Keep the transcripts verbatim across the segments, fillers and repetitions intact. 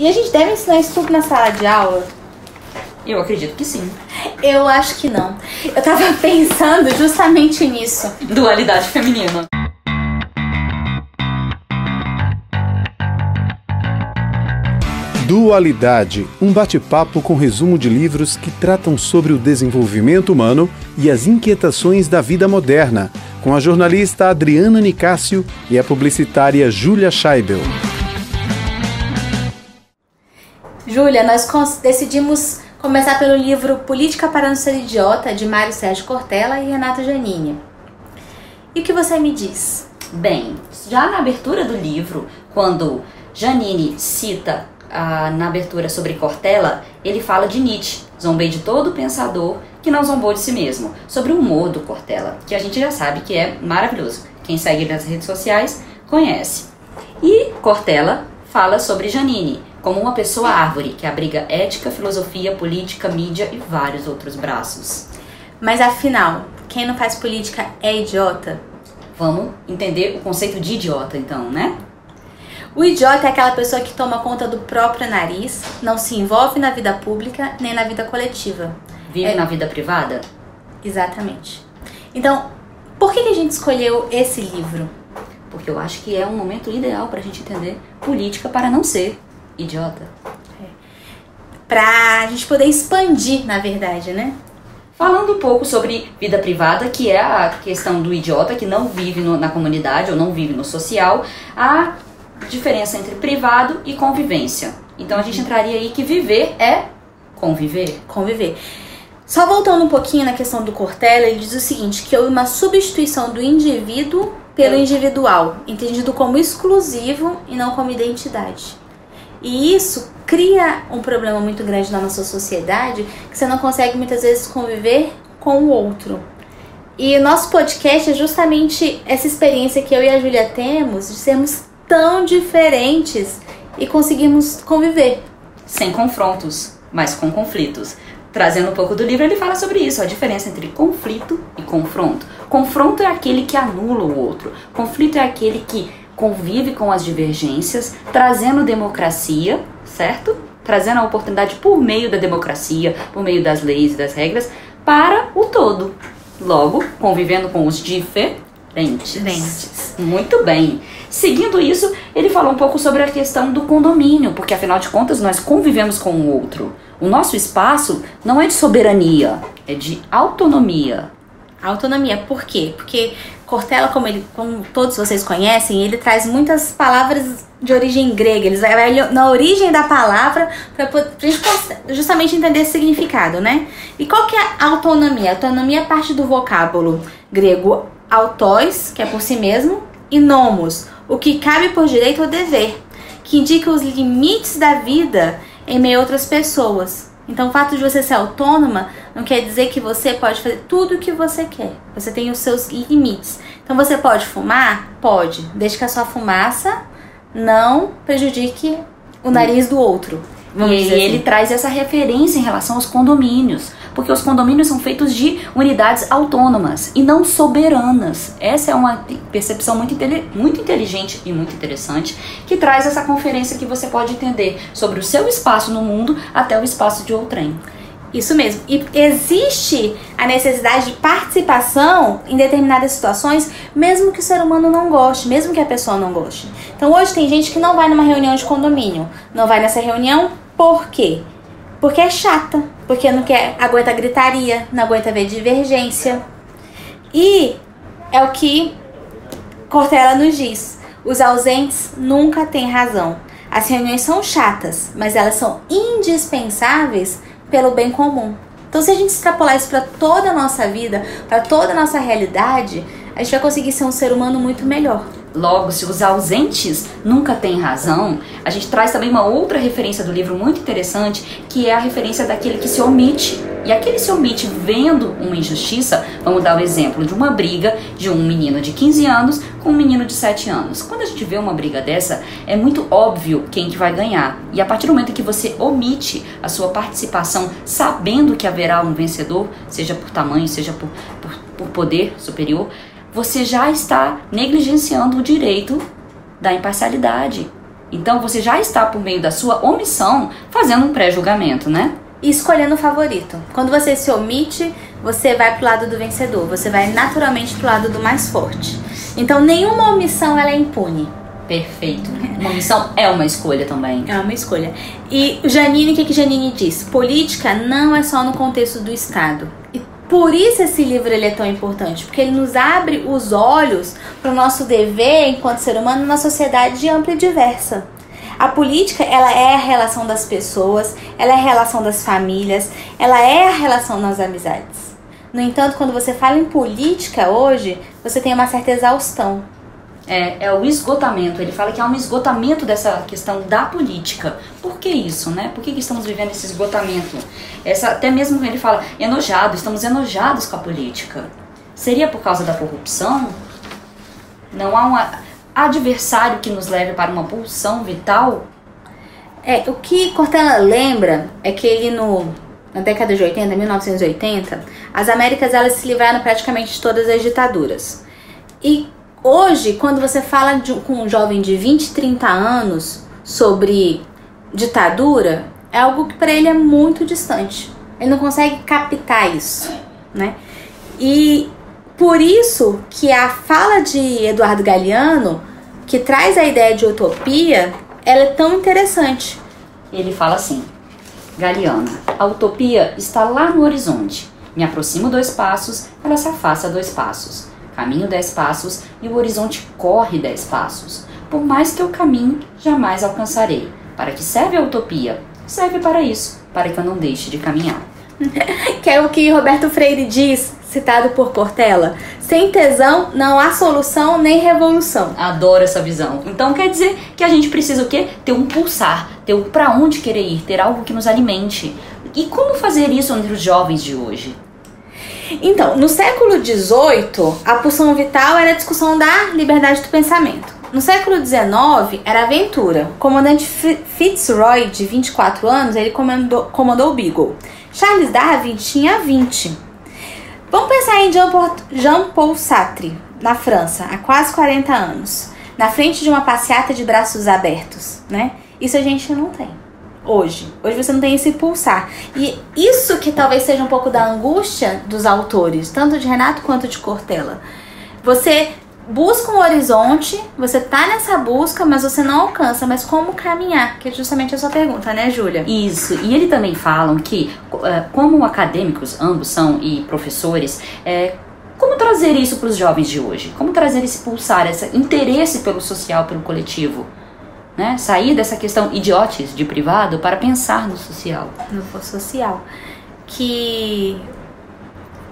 E a gente deve ensinar isso tudo na sala de aula? Eu acredito que sim. Eu acho que não. Eu tava pensando justamente nisso. Dualidade feminina. Dualidade, um bate-papo com resumo de livros que tratam sobre o desenvolvimento humano e as inquietações da vida moderna, com a jornalista Adriana Nicacio e a publicitária Júlia Scheibel. Júlia, nós decidimos começar pelo livro Política para Não Ser Idiota, de Mário Sérgio Cortella e Renato Janine. E o que você me diz? Bem, já na abertura do livro, quando Janine cita Ah, na abertura sobre Cortella, ele fala de Nietzsche, zombei de todo pensador que não zombou de si mesmo, sobre o humor do Cortella, que a gente já sabe que é maravilhoso. Quem segue nas redes sociais conhece. E Cortella fala sobre Janine, como uma pessoa árvore, que abriga ética, filosofia, política, mídia e vários outros braços. Mas afinal, quem não faz política é idiota? Vamos entender o conceito de idiota então, né? O idiota é aquela pessoa que toma conta do próprio nariz, não se envolve na vida pública nem na vida coletiva. Vive é... na vida privada? Exatamente. Então, por que a gente escolheu esse livro? Porque eu acho que é um momento ideal para a gente entender política para não ser idiota. É. Para a gente poder expandir, na verdade, né? Falando um pouco sobre vida privada, que é a questão do idiota que não vive no, na comunidade ou não vive no social, a diferença entre privado e convivência. Então a gente entraria aí que viver é conviver. Conviver. Só voltando um pouquinho na questão do Cortella, ele diz o seguinte, que houve uma substituição do indivíduo pelo individual, entendido como exclusivo e não como identidade. E isso cria um problema muito grande na nossa sociedade, que você não consegue muitas vezes conviver com o outro. E o nosso podcast é justamente essa experiência que eu e a Júlia temos de sermos tão diferentes e conseguimos conviver. Sem confrontos, mas com conflitos. Trazendo um pouco do livro, ele fala sobre isso, a diferença entre conflito e confronto. Confronto é aquele que anula o outro. Conflito é aquele que convive com as divergências, trazendo democracia, certo? Trazendo a oportunidade por meio da democracia, por meio das leis e das regras, para o todo. Logo, convivendo com os diferentes. Lentes. Lentes. Muito bem. Seguindo isso, ele falou um pouco sobre a questão do condomínio, porque afinal de contas nós convivemos com o outro. O nosso espaço não é de soberania, é de autonomia. Autonomia, por quê? Porque Cortella, como, ele, como todos vocês conhecem, ele traz muitas palavras de origem grega. Ele vai na origem da palavra para a gente justamente entender esse significado, né? E qual que é a autonomia? A autonomia é parte do vocábulo grego autóis, que é por si mesmo, e nomos, o que cabe por direito ou dever, que indica os limites da vida em meio a outras pessoas. Então, o fato de você ser autônoma não quer dizer que você pode fazer tudo o que você quer. Você tem os seus limites. Então, você pode fumar? Pode, desde que a sua fumaça não prejudique o nariz do outro. Vamos e dizer assim. Ele traz essa referência em relação aos condomínios, porque os condomínios são feitos de unidades autônomas e não soberanas. Essa é uma percepção muito, muito inteligente e muito interessante, que traz essa conferência que você pode entender sobre o seu espaço no mundo até o espaço de outrem. Isso mesmo. E existe a necessidade de participação em determinadas situações, mesmo que o ser humano não goste, mesmo que a pessoa não goste. Então hoje tem gente que não vai numa reunião de condomínio. Não vai nessa reunião por quê? Porque é chata, porque não quer, aguenta gritaria, não aguenta ver divergência. E é o que Cortella nos diz. Os ausentes nunca têm razão. As reuniões são chatas, mas elas são indispensáveis pelo bem comum. Então, se a gente extrapolar isso para toda a nossa vida, para toda a nossa realidade, a gente vai conseguir ser um ser humano muito melhor. Logo, se os ausentes nunca têm razão, a gente traz também uma outra referência do livro muito interessante, que é a referência daquele que se omite. E aquele se omite vendo uma injustiça, vamos dar o exemplo de uma briga de um menino de quinze anos com um menino de sete anos. Quando a gente vê uma briga dessa, é muito óbvio quem que vai ganhar. E a partir do momento que você omite a sua participação, sabendo que haverá um vencedor, seja por tamanho, seja por, por, por poder superior, você já está negligenciando o direito da imparcialidade. Então você já está, por meio da sua omissão, fazendo um pré-julgamento, né? E escolhendo o favorito. Quando você se omite, você vai pro lado do vencedor, você vai naturalmente pro lado do mais forte. Então nenhuma omissão ela é impune. Perfeito. Uma omissão é uma escolha também. É uma escolha. E Janine, o que que Janine diz? Política não é só no contexto do Estado. E por isso esse livro ele é tão importante, porque ele nos abre os olhos para o nosso dever enquanto ser humano numa sociedade ampla e diversa. A política, ela é a relação das pessoas, ela é a relação das famílias, ela é a relação das amizades. No entanto, quando você fala em política hoje, você tem uma certa exaustão. É, é o esgotamento, ele fala que há um esgotamento dessa questão da política. Por que isso, né? Por que que estamos vivendo esse esgotamento? Essa, até mesmo ele fala, enojado, estamos enojados com a política. Seria por causa da corrupção? Não há uma adversário que nos leve para uma pulsão vital? É, o que Cortella lembra é que ele no, na década de oitenta, mil novecentos e oitenta, as Américas elas se livraram praticamente de todas as ditaduras. E hoje, quando você fala de, com um jovem de vinte, trinta anos sobre ditadura, é algo que para ele é muito distante. Ele não consegue captar isso, né? E por isso que a fala de Eduardo Galeano, que traz a ideia de utopia, ela é tão interessante. Ele fala assim, Galeano, a utopia está lá no horizonte. Me aproximo dois passos, ela se afasta dois passos. Caminho dez passos e o horizonte corre dez passos. Por mais que eu caminhe, jamais alcançarei. Para que serve a utopia? Serve para isso, para que eu não deixe de caminhar. Que é o que Roberto Freire diz, citado por Cortella. Sem tesão não há solução nem revolução. Adoro essa visão. Então quer dizer que a gente precisa o quê? Ter um pulsar, ter um pra onde querer ir, ter algo que nos alimente. E como fazer isso entre os jovens de hoje? Então, no século dezoito, a pulsão vital era a discussão da liberdade do pensamento. No século dezenove, era a aventura. O comandante Fitzroy, de vinte e quatro anos, ele comandou, comandou o Beagle. Charles Darwin tinha vinte. Vamos pensar em Jean-Paul Sartre, na França, há quase quarenta anos. Na frente de uma passeata de braços abertos, né? Isso a gente não tem. Hoje. Hoje você não tem esse pulsar. E isso que talvez seja um pouco da angústia dos autores, tanto de Renato quanto de Cortella. Você busca um horizonte, você tá nessa busca, mas você não alcança. Mas como caminhar? Que é justamente a sua pergunta, né, Júlia? Isso. E ele também falam que, como acadêmicos, ambos são, e professores, é, como trazer isso para os jovens de hoje? Como trazer esse pulsar, esse interesse pelo social, pelo coletivo? Né? Sair dessa questão idiotes de privado para pensar no social. No social. Que,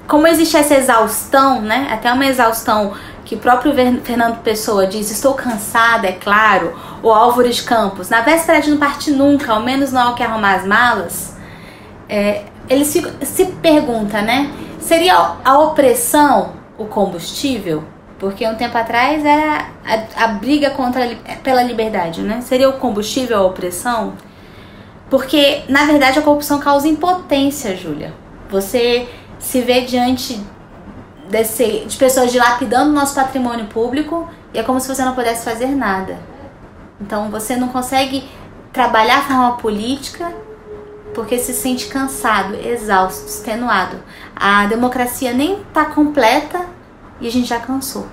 como existe essa exaustão, né? Até uma exaustão que o próprio Fernando Pessoa diz, estou cansada, é claro. Ou Álvaro de Campos, na véspera de não partir nunca, ao menos não há o que arrumar as malas. É, ele se, se pergunta, né? Seria a opressão o combustível? Porque um tempo atrás era a, a briga contra a, pela liberdade, né? Seria o combustível a opressão? Porque, na verdade, a corrupção causa impotência, Júlia. Você se vê diante desse, de pessoas dilapidando o nosso patrimônio público e é como se você não pudesse fazer nada. Então, você não consegue trabalhar a forma política porque se sente cansado, exausto, extenuado. A democracia nem está completa e a gente já cansou.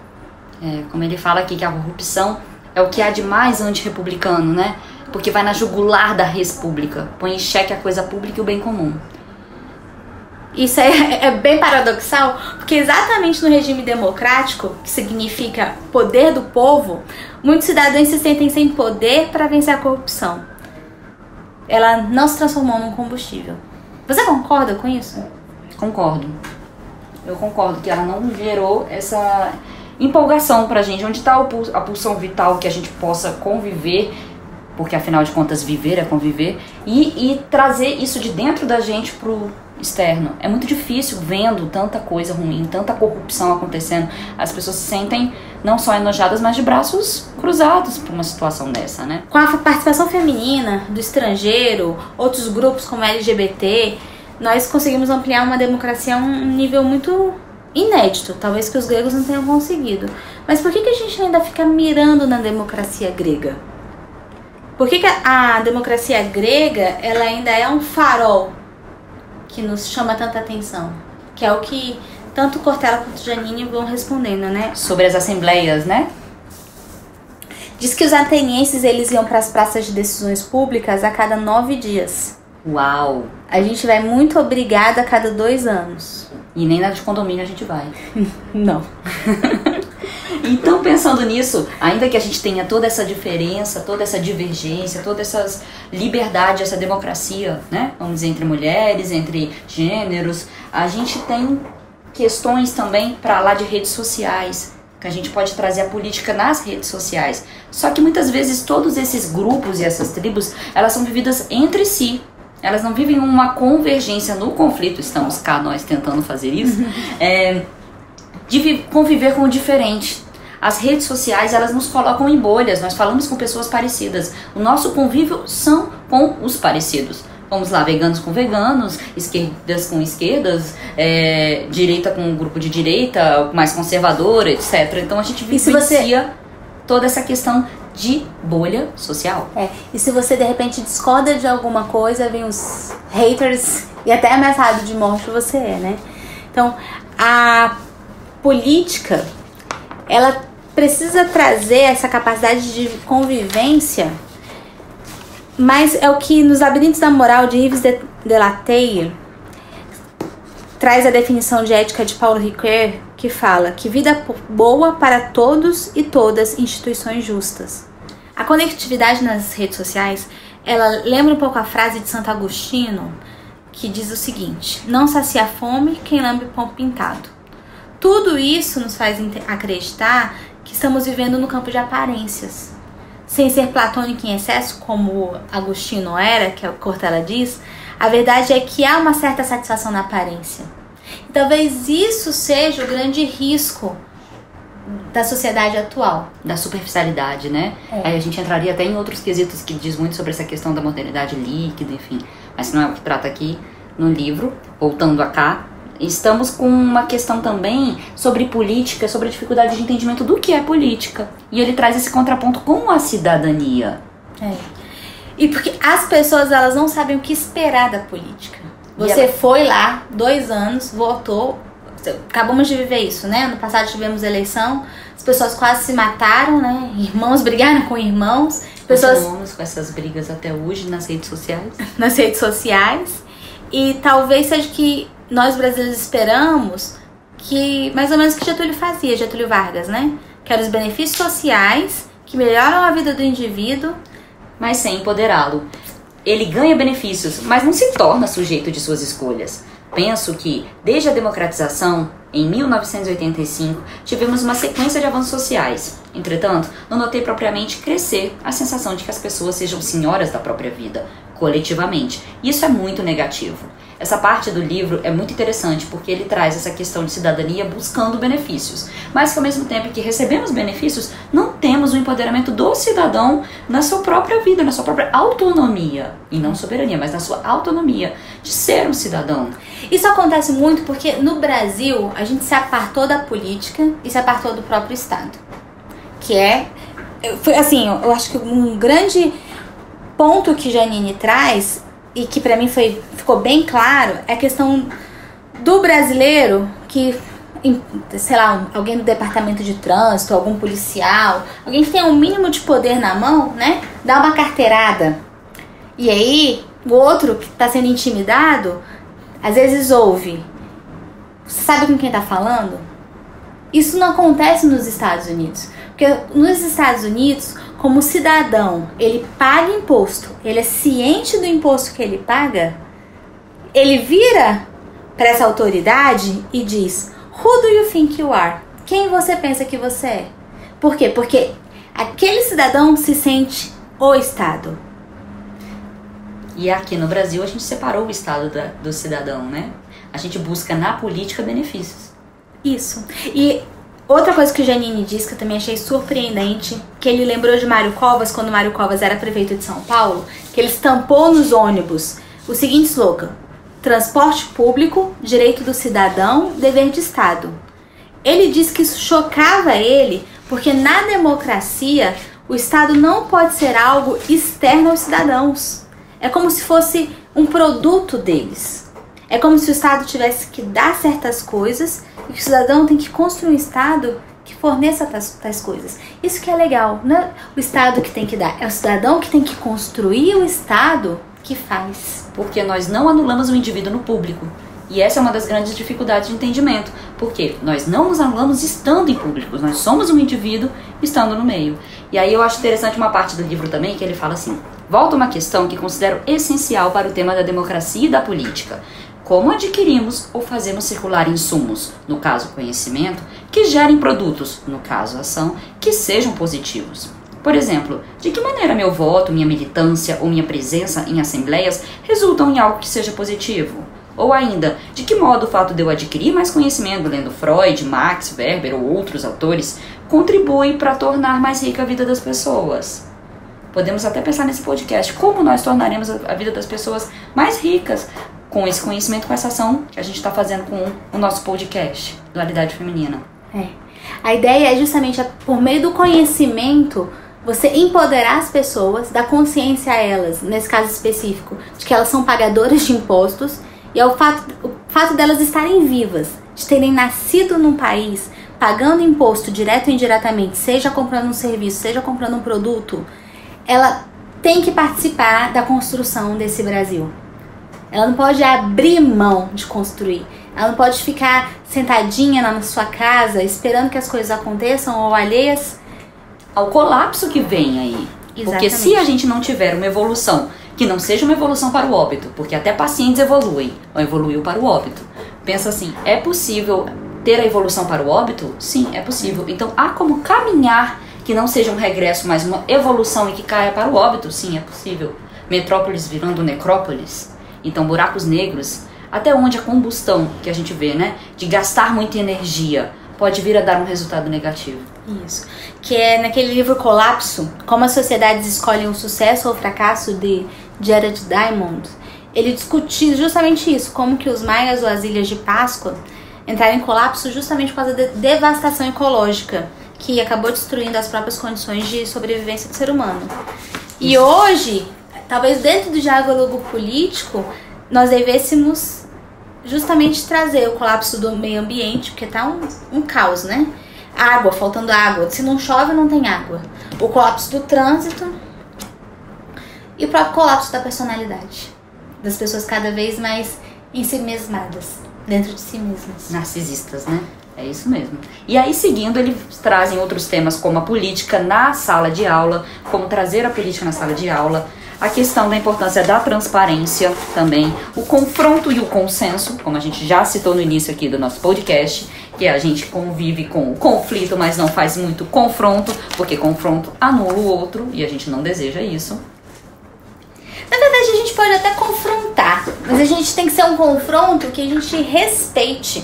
É, como ele fala aqui, que a corrupção é o que há de mais antirrepublicano, né? Porque vai na jugular da res pública, põe em xeque a coisa pública e o bem comum. Isso é, é bem paradoxal, porque exatamente no regime democrático, que significa poder do povo, muitos cidadãos se sentem sem poder para vencer a corrupção. Ela não se transformou num combustível. Você concorda com isso? Concordo. Eu concordo que ela não gerou essa empolgação pra gente. Onde está a pulsão vital que a gente possa conviver, porque afinal de contas viver é conviver, e, e trazer isso de dentro da gente pro externo. É muito difícil vendo tanta coisa ruim, tanta corrupção acontecendo. As pessoas se sentem não só enojadas, mas de braços cruzados por uma situação dessa, né? Com a participação feminina, do estrangeiro, outros grupos como L G B T... nós conseguimos ampliar uma democracia a um nível muito inédito, talvez que os gregos não tenham conseguido. Mas por que que a gente ainda fica mirando na democracia grega? Por que que a democracia grega ela ainda é um farol que nos chama tanta atenção? Que é o que tanto Cortella quanto Janine vão respondendo, né? Sobre as assembleias, né? Diz que os atenienses eles iam para as praças de decisões públicas a cada nove dias. Uau! A gente vai muito obrigada a cada dois anos. E nem na de condomínio a gente vai. Não. Então, pensando nisso, ainda que a gente tenha toda essa diferença, toda essa divergência, toda essa liberdade, essa democracia, né? Vamos dizer, entre mulheres, entre gêneros, a gente tem questões também para lá de redes sociais, que a gente pode trazer a política nas redes sociais. Só que muitas vezes todos esses grupos e essas tribos, elas são vividas entre si. Elas não vivem uma convergência no conflito, estamos cá nós tentando fazer isso, é, de conviver com o diferente. As redes sociais, elas nos colocam em bolhas, nós falamos com pessoas parecidas. O nosso convívio são com os parecidos. Vamos lá, veganos com veganos, esquerdas com esquerdas, é, direita com um grupo de direita, mais conservadora, etcétera. Então a gente vivencia você... toda essa questão de bolha social. É. E se você de repente discorda de alguma coisa, vem os haters e até ameaçado de morte você é, né? Então a política, ela precisa trazer essa capacidade de convivência. Mas é o que nos Labirintos da Moral de Yves de La Teille traz a definição de ética de Paulo Ricoeur, que fala que vida boa para todos e todas, instituições justas. A conectividade nas redes sociais, ela lembra um pouco a frase de Santo Agostinho, que diz o seguinte: não sacia a fome quem lambe o pão pintado. Tudo isso nos faz acreditar que estamos vivendo no campo de aparências. Sem ser platônico em excesso, como Agostinho era, que é o que Cortella diz, a verdade é que há uma certa satisfação na aparência. E talvez isso seja o grande risco da sociedade atual. Da superficialidade, né? É. Aí a gente entraria até em outros quesitos que diz muito sobre essa questão da modernidade líquida, enfim. Mas não é o que trata aqui no livro, voltando a cá. Estamos com uma questão também sobre política, sobre a dificuldade de entendimento do que é política. E ele traz esse contraponto com a cidadania. É. E porque as pessoas, elas não sabem o que esperar da política. Você ela... foi lá, dois anos, votou. Acabamos de viver isso, né? Ano passado tivemos eleição, as pessoas quase se mataram, né? Irmãos brigaram com irmãos. Pessoas... Continuamos com essas brigas até hoje nas redes sociais. Nas redes sociais. E talvez seja que nós brasileiros esperamos que, mais ou menos o que Getúlio fazia, Getúlio Vargas, né? Que eram os benefícios sociais que melhoram a vida do indivíduo, mas sem empoderá-lo. Ele ganha benefícios, mas não se torna sujeito de suas escolhas. Penso que, desde a democratização, em mil novecentos e oitenta e cinco, tivemos uma sequência de avanços sociais. Entretanto, não notei propriamente crescer a sensação de que as pessoas sejam senhoras da própria vida, coletivamente. Isso é muito negativo. Essa parte do livro é muito interessante porque ele traz essa questão de cidadania buscando benefícios, mas que ao mesmo tempo que recebemos benefícios, não temos o empoderamento do cidadão na sua própria vida, na sua própria autonomia, e não soberania, mas na sua autonomia de ser um cidadão. Isso acontece muito porque no Brasil a gente se apartou da política e se apartou do próprio Estado, que é, foi assim, eu acho que um grande ponto que Janine traz e que pra mim foi, ficou bem claro, é a questão do brasileiro que, sei lá, alguém do departamento de trânsito, algum policial, alguém que tem um mínimo de poder na mão, né, dá uma carteirada. E aí, o outro que tá sendo intimidado, às vezes ouve. Você sabe com quem tá falando? Isso não acontece nos Estados Unidos. Porque nos Estados Unidos... Como cidadão, ele paga imposto, ele é ciente do imposto que ele paga, ele vira para essa autoridade e diz: Who do you think you are? Quem você pensa que você é? Por quê? Porque aquele cidadão se sente o Estado. E aqui no Brasil a gente separou o Estado da, do cidadão, né? A gente busca na política benefícios. Isso. E... Outra coisa que o Janine diz, que eu também achei surpreendente, que ele lembrou de Mário Covas, quando Mário Covas era prefeito de São Paulo, que ele estampou nos ônibus o seguinte slogan: transporte público, direito do cidadão, dever de Estado. Ele diz que isso chocava ele, porque na democracia O Estado não pode ser algo externo aos cidadãos. É como se fosse um produto deles. É como se o Estado tivesse que dar certas coisas e que o cidadão tem que construir um Estado que forneça tais, tais coisas. Isso que é legal, não é o Estado que tem que dar, é o cidadão que tem que construir o Estado que faz. Porque nós não anulamos o indivíduo no público. E essa é uma das grandes dificuldades de entendimento, porque nós não nos anulamos estando em público, nós somos um indivíduo estando no meio. E aí eu acho interessante uma parte do livro também, que ele fala assim: volta uma questão que considero essencial para o tema da democracia e da política. Como adquirimos ou fazemos circular insumos, no caso conhecimento, que gerem produtos, no caso ação, que sejam positivos? Por exemplo, de que maneira meu voto, minha militância ou minha presença em assembleias resultam em algo que seja positivo? Ou ainda, de que modo o fato de eu adquirir mais conhecimento lendo Freud, Marx, Weber ou outros autores contribui para tornar mais rica a vida das pessoas? Podemos até pensar nesse podcast, como nós tornaremos a vida das pessoas mais ricas com esse conhecimento, com essa ação que a gente está fazendo com o nosso podcast, Dualidade Feminina. É. A ideia é justamente, por meio do conhecimento, você empoderar as pessoas, dar consciência a elas, nesse caso específico, de que elas são pagadoras de impostos. E é o fato, o fato delas estarem vivas, de terem nascido num país, pagando imposto direto ou indiretamente, seja comprando um serviço, seja comprando um produto, ela tem que participar da construção desse Brasil. Ela não pode abrir mão de construir. Ela não pode ficar sentadinha na sua casa, esperando que as coisas aconteçam ou alheias ao colapso que vem aí. Exatamente. Porque se a gente não tiver uma evolução que não seja uma evolução para o óbito, porque até pacientes evoluem, ou evoluiu para o óbito. Pensa assim, é possível ter a evolução para o óbito? Sim, é possível. Então, há como caminhar que não seja um regresso, mas uma evolução e que caia para o óbito? Sim, é possível. Metrópolis virando necrópolis. Então, buracos negros, até onde a combustão que a gente vê, né, de gastar muita energia, pode vir a dar um resultado negativo. Isso. Que é naquele livro Colapso, Como as Sociedades Escolhem o Sucesso ou o Fracasso, de Jared Diamond. Ele discutiu justamente isso, como que os maias ou as ilhas de Páscoa entraram em colapso justamente por causa da devastação ecológica, que acabou destruindo as próprias condições de sobrevivência do ser humano. E hoje, talvez dentro do diálogo político, nós devêssemos justamente trazer o colapso do meio ambiente, porque tá um, um caos, né? Água, faltando água. Se não chove, não tem água. O colapso do trânsito e o próprio colapso da personalidade. Das pessoas cada vez mais em si mesmadas, dentro de si mesmas. Narcisistas, né? É isso mesmo. E aí, seguindo, eles trazem outros temas como a política na sala de aula, como trazer a política na sala de aula, a questão da importância da transparência também, o confronto e o consenso, como a gente já citou no início aqui do nosso podcast, que a gente convive com o conflito, mas não faz muito confronto, porque confronto anula o outro e a gente não deseja isso. Na verdade, a gente pode até confrontar, mas a gente tem que ser um confronto que a gente respeite.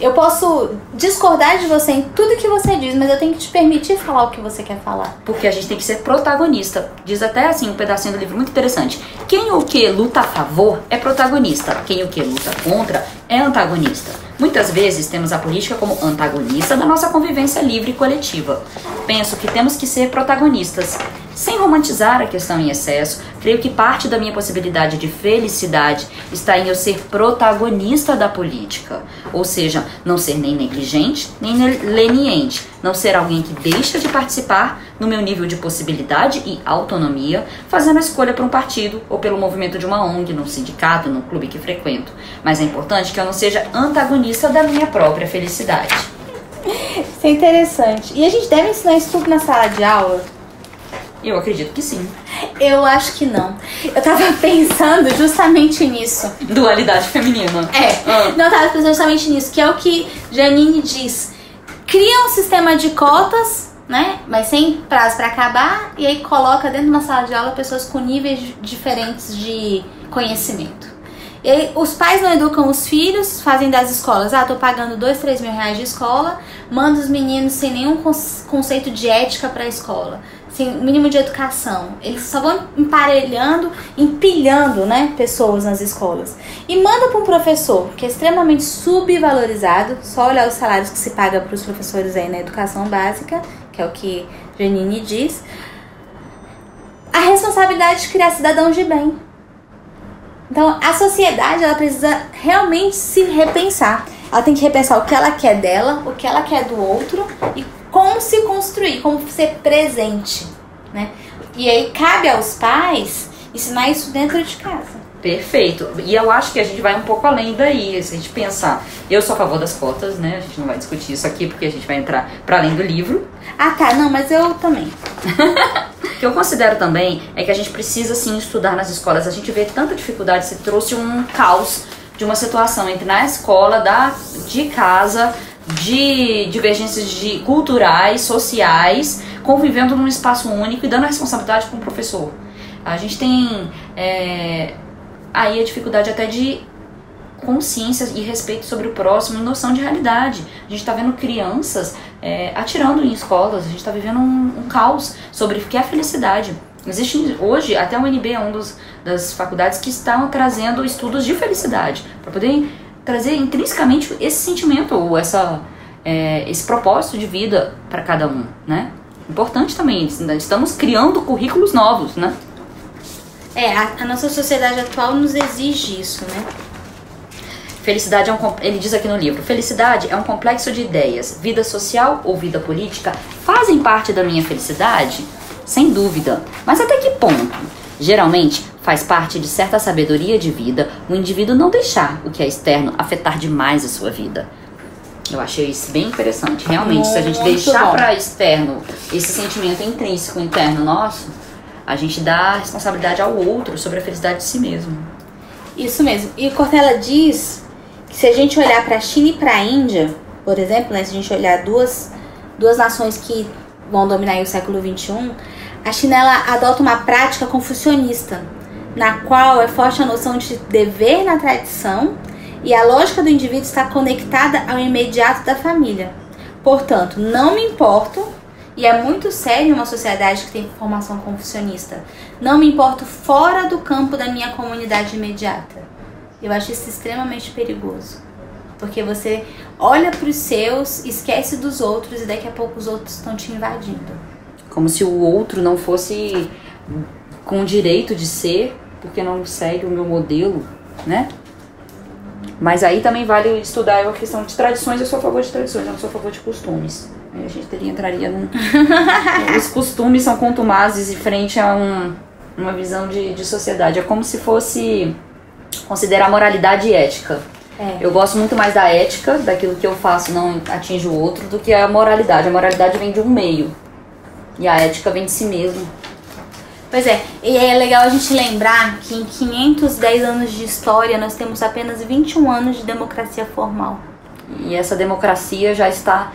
Eu posso discordar de você em tudo que você diz, mas eu tenho que te permitir falar o que você quer falar. Porque a gente tem que ser protagonista. Diz até assim um pedacinho do livro muito interessante. Quem ou que luta a favor é protagonista. Quem ou que luta contra é antagonista. Muitas vezes temos a política como antagonista da nossa convivência livre e coletiva. Penso que temos que ser protagonistas. Sem romantizar a questão em excesso, creio que parte da minha possibilidade de felicidade está em eu ser protagonista da política. Ou seja, não ser nem negligente, nem leniente. Não ser alguém que deixa de participar no meu nível de possibilidade e autonomia, fazendo a escolha por um partido ou pelo movimento de uma O N G, num sindicato, num clube que frequento. Mas é importante que eu não seja antagonista da minha própria felicidade. Isso é interessante. E a gente deve ensinar isso tudo na sala de aula? Eu acredito que sim. Eu acho que não. Eu tava pensando justamente nisso. Dualidade feminina. É. Ah. Não, eu tava pensando justamente nisso, que é o que Janine diz. Cria um sistema de cotas, né? Mas sem prazo pra acabar. E aí coloca dentro de uma sala de aula pessoas com níveis diferentes de conhecimento. E aí, os pais não educam os filhos, fazem das escolas. Ah, tô pagando dois, três mil reais de escola. Manda os meninos sem nenhum conceito de ética pra escola. Sem o mínimo de educação. Eles só vão emparelhando, empilhando, né, pessoas nas escolas. E manda para um professor que é extremamente subvalorizado, só olhar os salários que se paga para os professores aí na educação básica, que é o que Janine diz, a responsabilidade de criar cidadãos de bem. Então, a sociedade, ela precisa realmente se repensar. Ela tem que repensar o que ela quer dela, o que ela quer do outro e como se construir, como ser presente, né? E aí cabe aos pais ensinar isso dentro de casa. Perfeito. E eu acho que a gente vai um pouco além daí, se a gente pensar. Eu sou a favor das cotas, né? A gente não vai discutir isso aqui porque a gente vai entrar para além do livro. Ah, tá. Não, mas eu também. O que eu considero também é que a gente precisa, sim, estudar nas escolas. A gente vê tanta dificuldade, se trouxe um caos de uma situação entre na escola, da, de casa, de divergências de, culturais, sociais, convivendo num espaço único e dando a responsabilidade para um professor. A gente tem... É, aí a dificuldade até de consciência e respeito sobre o próximo e noção de realidade. A gente está vendo crianças é, atirando em escolas, a gente está vivendo um, um caos sobre o que é a felicidade. Existe hoje, até a U N B é uma das faculdades que estão trazendo estudos de felicidade, para poder trazer intrinsecamente esse sentimento ou essa, é, esse propósito de vida para cada um, né? Importante também, estamos criando currículos novos, né? É, a, a nossa sociedade atual nos exige isso, né? Felicidade é um... Ele diz aqui no livro, felicidade é um complexo de ideias. Vida social ou vida política fazem parte da minha felicidade? Sem dúvida. Mas até que ponto? Geralmente, faz parte de certa sabedoria de vida o indivíduo não deixar o que é externo afetar demais a sua vida. Eu achei isso bem interessante. Realmente, muito, se a gente deixar para externo esse sentimento intrínseco interno nosso... A gente dá responsabilidade ao outro sobre a felicidade de si mesmo. Isso mesmo. E Cortella diz que se a gente olhar para a China e para a Índia, por exemplo, né, se a gente olhar duas, duas nações que vão dominar aí o século vinte e um, a China ela adota uma prática confucionista, na qual é forte a noção de dever na tradição e a lógica do indivíduo está conectada ao imediato da família. Portanto, não me importo... E é muito sério uma sociedade que tem formação confucionista. Não me importo fora do campo da minha comunidade imediata. Eu acho isso extremamente perigoso. Porque você olha para os seus, esquece dos outros e daqui a pouco os outros estão te invadindo. Como se o outro não fosse com o direito de ser, porque não segue o meu modelo, né? Mas aí também vale estudar a questão de tradições. Eu sou a favor de tradições, eu não sou a favor de costumes. Aí a gente teria, entraria num... Os costumes são contumazes e frente a um, uma visão de, de sociedade. É como se fosse considerar moralidade e ética. É. Eu gosto muito mais da ética, daquilo que eu faço não atinge o outro, do que a moralidade. A moralidade vem de um meio. E a ética vem de si mesmo. Pois é. E é legal a gente lembrar que em quinhentos e dez anos de história, nós temos apenas vinte e um anos de democracia formal. E essa democracia já está...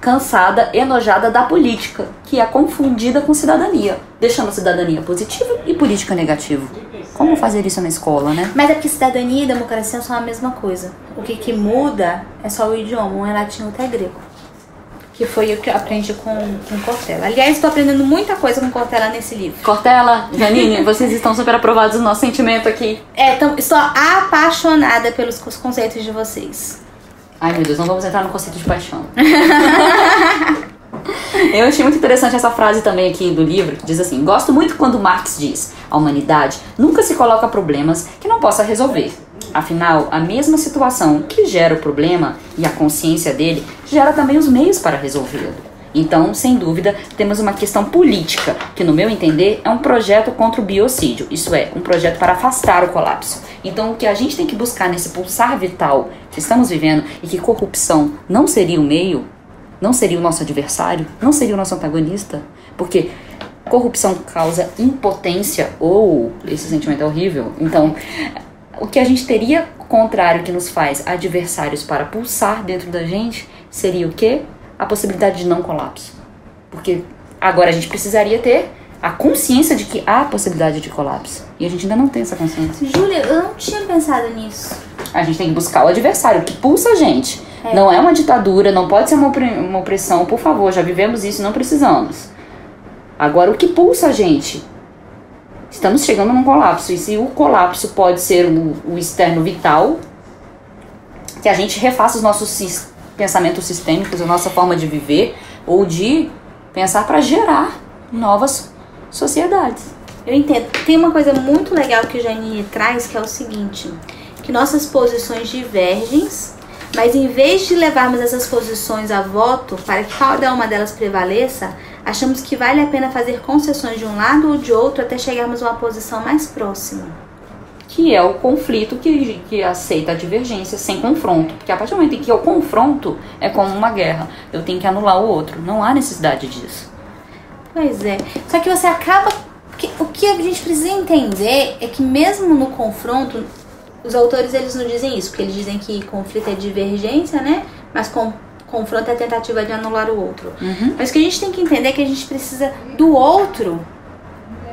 cansada, enojada da política, que é confundida com cidadania, deixando a cidadania positiva e política negativa. Como fazer isso na escola, né? Mas é porque cidadania e democracia são a mesma coisa. O que, que muda é só o idioma, um é latim, outro é grego. Que foi o que eu aprendi com, com Cortella. Aliás, estou aprendendo muita coisa com Cortella nesse livro. Cortella, Janine, vocês estão super aprovados no nosso sentimento aqui. É, então, estou apaixonada pelos conceitos de vocês. Ai, meu Deus, não vamos entrar no conceito de paixão. Eu achei muito interessante essa frase também aqui do livro, que diz assim, gosto muito quando Marx diz, a humanidade nunca se coloca problemas que não possa resolver. Afinal, a mesma situação que gera o problema e a consciência dele, gera também os meios para resolvê-lo. Então, sem dúvida, temos uma questão política, que no meu entender é um projeto contra o biocídio, isso é, um projeto para afastar o colapso. Então, o que a gente tem que buscar nesse pulsar vital que estamos vivendo e que corrupção não seria o meio, não seria o nosso adversário, não seria o nosso antagonista, porque corrupção causa impotência ou oh, esse sentimento é horrível. Então, o que a gente teria contrário que nos faz adversários para pulsar dentro da gente seria o quê? A possibilidade de não colapso. Porque agora a gente precisaria ter a consciência de que há possibilidade de colapso. E a gente ainda não tem essa consciência. Júlia, eu não tinha pensado nisso. A gente tem que buscar o adversário, que pulsa a gente. É. Não é uma ditadura, não pode ser uma opressão. Por favor, já vivemos isso, não precisamos. Agora, o que pulsa a gente? Estamos chegando num colapso. E se o colapso pode ser o, o externo vital, que a gente refaça os nossos sistemas, pensamentos sistêmicos, a nossa forma de viver ou de pensar para gerar novas sociedades. Eu entendo. Tem uma coisa muito legal que o Janine traz, que é o seguinte, que nossas posições divergem, mas em vez de levarmos essas posições a voto para que cada uma delas prevaleça, achamos que vale a pena fazer concessões de um lado ou de outro até chegarmos a uma posição mais próxima. Que é o conflito que, que aceita a divergência sem confronto. Porque a partir do momento em que eu confronto, é como uma guerra. Eu tenho que anular o outro. Não há necessidade disso. Pois é. Só que você acaba... O que a gente precisa entender é que mesmo no confronto... Os autores, eles não dizem isso, porque eles dizem que conflito é divergência, né? Mas com, confronto é a tentativa de anular o outro. Uhum. Mas o que a gente tem que entender é que a gente precisa do outro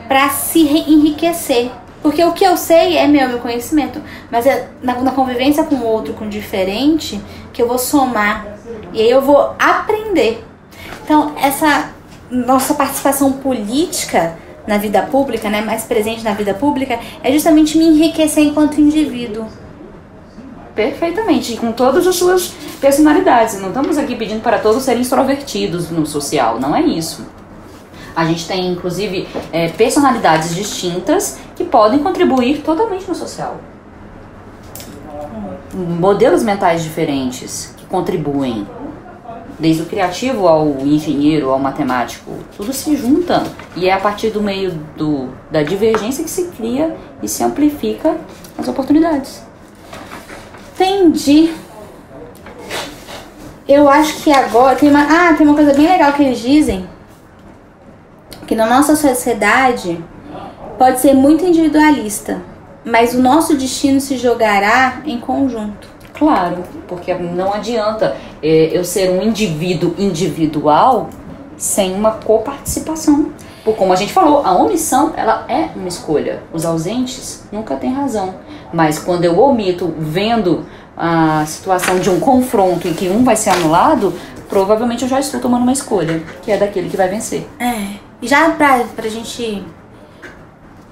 para se enriquecer. Porque o que eu sei é meu, meu conhecimento. Mas é na, na convivência com o outro, com o diferente, que eu vou somar. E aí eu vou aprender. Então, essa nossa participação política... na vida pública, né, mais presente na vida pública, é justamente me enriquecer enquanto indivíduo. Perfeitamente, e com todas as suas personalidades. Não estamos aqui pedindo para todos serem extrovertidos no social, não é isso. A gente tem, inclusive, é, personalidades distintas que podem contribuir totalmente no social. Modelos mentais diferentes que contribuem. Desde o criativo ao engenheiro, ao matemático, tudo se junta. E é a partir do meio do, da divergência que se cria e se amplifica as oportunidades. Entendi. Eu acho que agora... Tem uma, ah, tem uma coisa bem legal que eles dizem. Que na nossa sociedade pode ser muito individualista, mas o nosso destino se jogará em conjunto. Claro, porque não adianta é, eu ser um indivíduo individual sem uma coparticipação. Por como a gente falou, a omissão, ela é uma escolha. Os ausentes nunca têm razão. Mas quando eu omito vendo a situação de um confronto em que um vai ser anulado, provavelmente eu já estou tomando uma escolha, que é daquele que vai vencer. É, já pra, pra gente...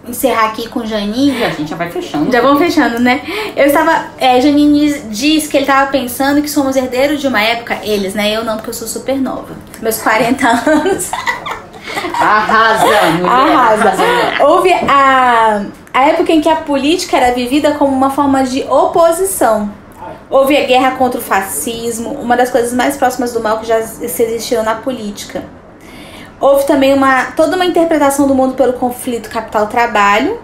encerrar aqui com Janine. E a gente já vai fechando. Já vamos fechando, né? Eu estava... É, Janine diz que ele estava pensando que somos herdeiros de uma época. Eles, né? Eu não, porque eu sou super nova. Meus quarenta anos. Arrasa, mulher. Arrasa. Arrasa mulher. Houve a, a época em que a política era vivida como uma forma de oposição. Houve a guerra contra o fascismo, uma das coisas mais próximas do mal que já existiram na política. Houve também uma, toda uma interpretação do mundo pelo conflito capital-trabalho,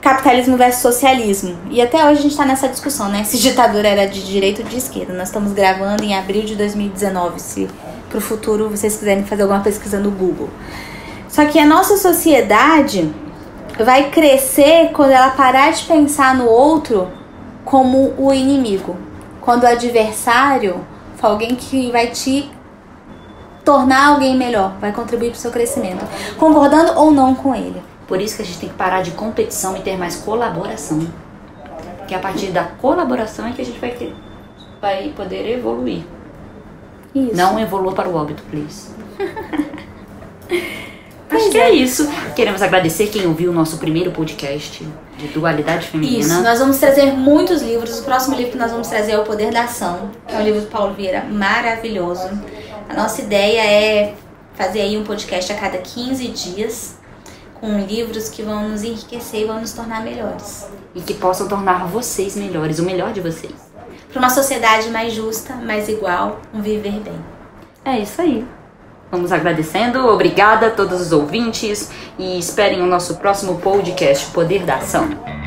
capitalismo versus socialismo. E até hoje a gente está nessa discussão, né? Se ditadura era de direita ou de esquerda. Nós estamos gravando em abril de dois mil e dezenove, se para o futuro vocês quiserem fazer alguma pesquisa no Google. Só que a nossa sociedade vai crescer quando ela parar de pensar no outro como o inimigo. Quando o adversário for alguém que vai te... tornar alguém melhor, vai contribuir para o seu crescimento, concordando ou não com ele. Por isso que a gente tem que parar de competição e ter mais colaboração. Porque a partir da colaboração é que a gente vai, ter, vai poder evoluir. Isso. Não evolua para o óbito, please. Acho que é isso. Queremos agradecer quem ouviu o nosso primeiro podcast de Dualidade Feminina. Isso, nós vamos trazer muitos livros. O próximo livro que nós vamos trazer é O Poder da Ação, que é um livro do Paulo Vieira maravilhoso. A nossa ideia é fazer aí um podcast a cada quinze dias com livros que vão nos enriquecer e vão nos tornar melhores. E que possam tornar vocês melhores, o melhor de vocês. Para uma sociedade mais justa, mais igual, um viver bem. É isso aí. Vamos agradecendo. Obrigada a todos os ouvintes e esperem o nosso próximo podcast, Poder da Ação.